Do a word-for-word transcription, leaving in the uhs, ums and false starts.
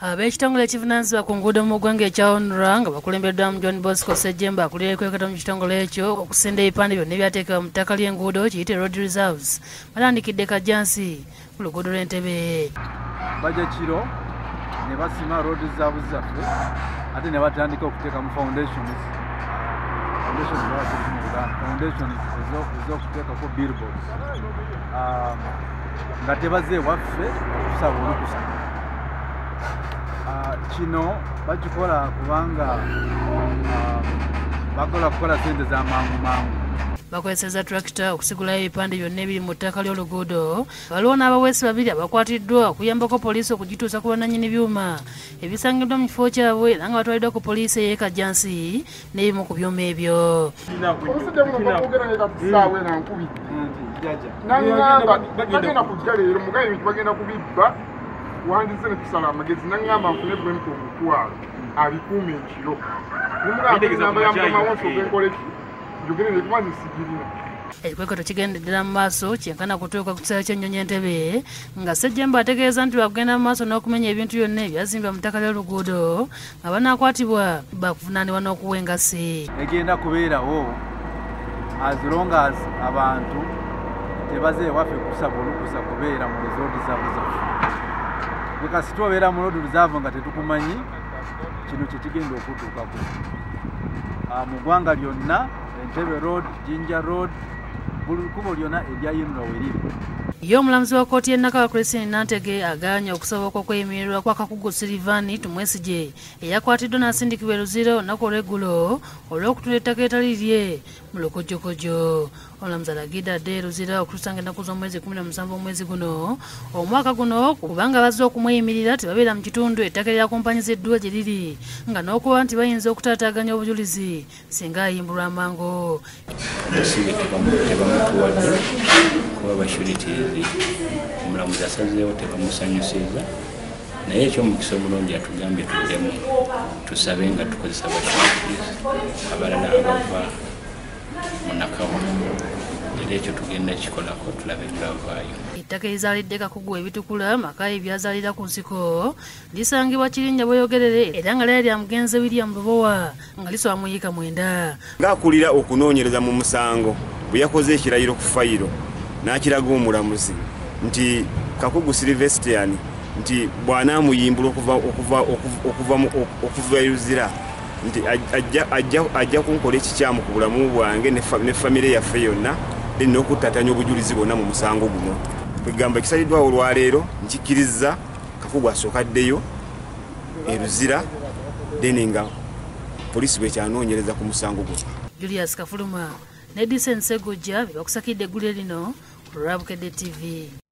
Abekitongole ekivunaanyizibwa ku nguudo mu ggwanga ekya Onra nga bakulembeddwa mu John Bosco Ssejjemba akulira ekwekata mu kitongole ekyo okusenda ebipande byonna ebyateekebwa mu ttaka ly'enguudo kiyite road reserves. Batandikidde Kajansi ku luguudo lw'Entebbe. Bajja kiro ne basima road reserves zaffe ate ne batandika okuteeka mu foundations. Foundations foundations ez'okuteekako billboards. Nga tebaze waffe okusaba olukusa. Kino bakikola kubanga bakola kukola sente za mangu mangu. Bakozesa tractor okusigulayo ebipande byonna ebiri mu ttaka ly'oluguudo. Waliwo n'abaweesi babiri abakwatiddwa okuyambako poliisi okugituusa ku bannannyini byuma ebisangiddwa mu kifo kyabwe era nga batwaliddwa ku poliisi ey'e Kajansi n'ebimu ku byuma ebyo. Wandise ne kusala amagezi nangamba mfune bwe mukugwa abikume ekiro ekikwekweto kigendeddera mu maaso kyenkana kutuuka ku kisaawe ky'ennyonyi Entebbe nga Ssejjemba ategeeza nti bakugenda mu maaso n'okumenya ebintu byonna ebyazimbibwa mu ttaka ly'oluguudo nga banaakwatibwa bakuvunaanibwa n'okuwa engasi egenda kubeerawo as long as abantu tebaze waffe kusaba olukusa kubeera mu resorti zaabuzafu Kasitwa era mu road reserve nga tetukumanyi kino kye kigenda okutuukako. Mu ggwanga lyonna Entebbe road, Jinja road, buli kkubo lyonna eryayimulwa weriri. Yo omulamuzi wa kkooti y'e Nakawa Christine Nantege agaanye okusoboka okweyimirirwa kwa Kakugu Silivani Tumwesigye eyakwatiddwa n'asindikibwa e Luzira olunaku olw'eggulo olw'okutula ettaka etali lye mu Lukojokojo. Omulamuzi alagidde adde e Luzira okutuusa ng'ennaku z'omwezi kumi na musanvu omwezi guno omwaka guno kubanga bazze okumweyimirira tebabeera mu kitundu ettaka eryakumpanyiziddwa gye liri nga n'okuba nti bayinza okutaataaganya obujulizi singa ayimbulwa amangu. Omulamuzi asazeewo tebamusanyusiza naye eky'omukisa omulungi atugambye tuddemu tusabe nga tukozesa bashulizi abalala abava mu Nakawa era ekyo tugenda kikolako tulabe tulabaayo. Ettaka erizaalidde Kakugu ebitukula maka ebyazaalira ku nsiko lisangibwa Kirinnya bw'oyogerere era nga lya lya mugenzi William Bobowa nga lisoba muyiika mwenda ng'akulira okunoonyereza mu musango bwe yakoze ekirayiro ku fayiro n'akiraga omulamuzi nti Kakugu Silvestian nti bw'anaamuyimbula okuva Luzira nti ajja kunkola ekikyamu ku bulamu bwange ne famire yaffe yonna era n'okuttatanya obujulizi bwonna mu musango guno. Kwegamba ekisaliddwawo olwaleero nkikkiriza Kakugu asookaddeyo e Luzira then nga poliisi bwekyanoonyereza ku musango guno. Julius Kafuruma ne Disensegojja bakusakidde eggulire lino Bukedde T V.